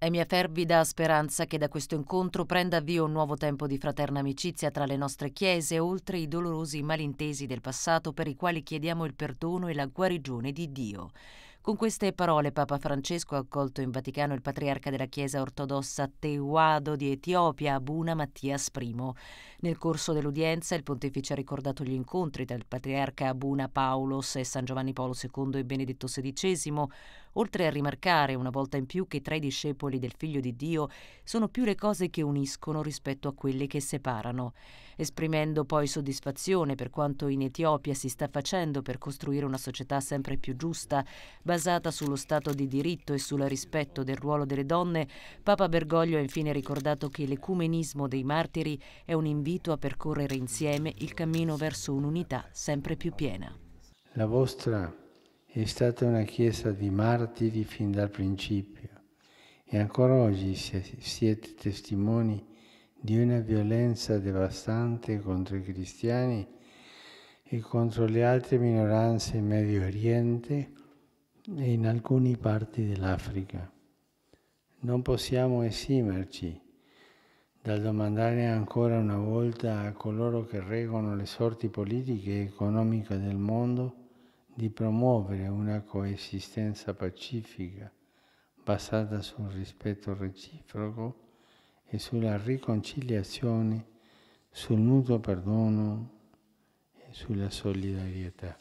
È mia fervida speranza che da questo incontro prenda avvio un nuovo tempo di fraterna amicizia tra le nostre chiese, oltre i dolorosi malintesi del passato per i quali chiediamo il perdono e la guarigione di Dio. Con queste parole Papa Francesco ha accolto in Vaticano il patriarca della Chiesa Ortodossa Tewahedo di Etiopia, Abuna Mattias I. Nel corso dell'udienza il pontefice ha ricordato gli incontri tra il patriarca Abuna Paolos e San Giovanni Paolo II e Benedetto XVI, oltre a rimarcare una volta in più che tra i discepoli del Figlio di Dio sono più le cose che uniscono rispetto a quelle che separano, esprimendo poi soddisfazione per quanto in Etiopia si sta facendo per costruire una società sempre più giusta, basata sullo Stato di diritto e sul rispetto del ruolo delle donne. Papa Bergoglio ha infine ricordato che l'ecumenismo dei martiri è un invito a percorrere insieme il cammino verso un'unità sempre più piena. La vostra è stata una chiesa di martiri fin dal principio e ancora oggi siete testimoni di una violenza devastante contro i cristiani e contro le altre minoranze in Medio Oriente e in alcune parti dell'Africa. Non possiamo esimerci dal domandare ancora una volta a coloro che reggono le sorti politiche e economiche del mondo di promuovere una coesistenza pacifica basata sul rispetto reciproco e sulla riconciliazione, sul mutuo perdono e sulla solidarietà.